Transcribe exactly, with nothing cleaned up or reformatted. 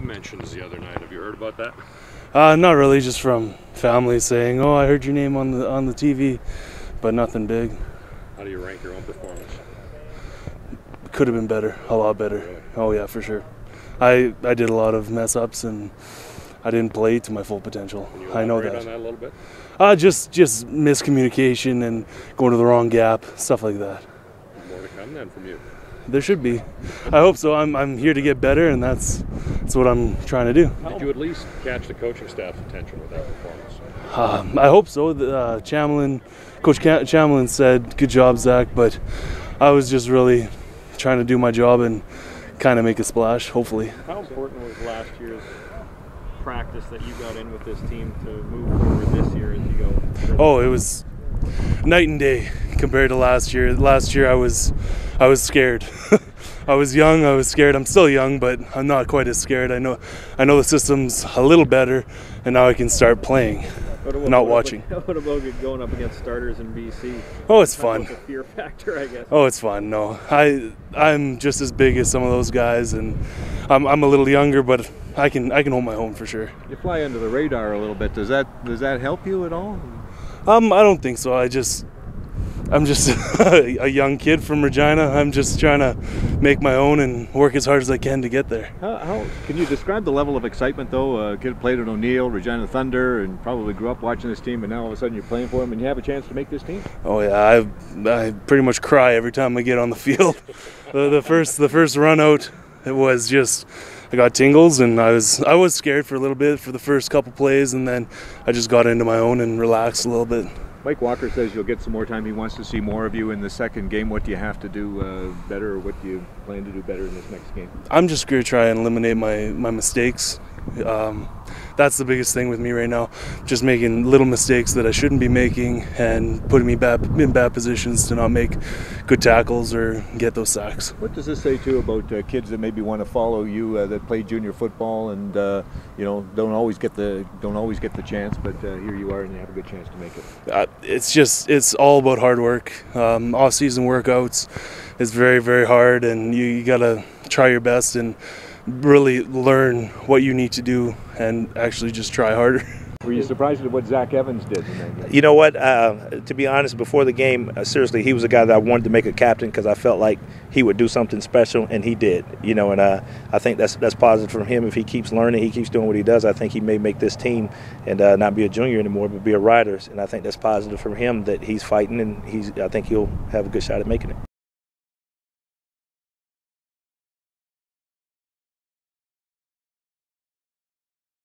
Mentions the other night. Have you heard about that? Uh, not really, just from family saying, oh, I heard your name on the on the T V, but nothing big. How do you rank your own performance? Could have been better, a lot better. Really? Oh yeah, for sure. I, I did a lot of mess ups and I didn't play to my full potential. Can you elaborate I know that. on that a little bit? Uh, just, just miscommunication and going to the wrong gap, stuff like that. More to come then from you. There should be. I hope so. I'm, I'm here to get better, and that's that's what I'm trying to do. Did you at least catch the coaching staff's attention with that performance? Um, I hope so. The, uh, Chamlin, Coach Cam Chamlin said, good job, Zach, but I was just really trying to do my job and kind of make a splash, hopefully. How important was last year's practice that you got in with this team to move forward this year as you go? Oh, it was night and day compared to last year. Last year I was I was scared. I was young, I was scared. I'm still young, but I'm not quite as scared. I know I know the system's a little better, and now I can start playing, what about, not what watching. About, what about going up against starters in B C? Oh, it's fun. The fear factor, I guess. Oh, it's fun. No, I, I'm just as big as some of those guys, and I'm, I'm a little younger, but I can I can hold my own for sure. You fly under the radar a little bit. Does that does that help you at all? Um, I don't think so. I just, I'm just a young kid from Regina. I'm just trying to make my own and work as hard as I can to get there. How, how can you describe the level of excitement though? Uh, kid played at O'Neill, Regina Thunder, and probably grew up watching this team, and now all of a sudden you're playing for them, and you have a chance to make this team. Oh yeah, I, I pretty much cry every time I get on the field. the, the first, the first run out, it was just. I got tingles, and I was I was scared for a little bit for the first couple plays, and then I just got into my own and relaxed a little bit. Mike Walker says you'll get some more time. He wants to see more of you in the second game. What do you have to do uh, better, or what do you plan to do better in this next game? I'm just going to try and eliminate my, my mistakes. Um, that's the biggest thing with me right now, just making little mistakes that I shouldn't be making and putting me bad, in bad positions to not make good tackles or get those sacks. What does this say too about uh, kids that maybe want to follow you uh, that play junior football and uh, you know don't always get the don't always get the chance, but uh, here you are and you have a good chance to make it? Uh, it's just it's all about hard work. Um, off-season workouts is very very hard, and you, you gotta try your best and really learn what you need to do and actually just try harder. Were you surprised at what Zach Evans did in that game? You know what, uh, to be honest, before the game, uh, seriously, he was a guy that I wanted to make a captain because I felt like he would do something special, and he did. You know, and uh, I think that's that's positive from him. If he keeps learning, he keeps doing what he does, I think he may make this team and uh, not be a junior anymore, but be a rider. And I think that's positive from him that he's fighting, and he's. I think he'll have a good shot at making it.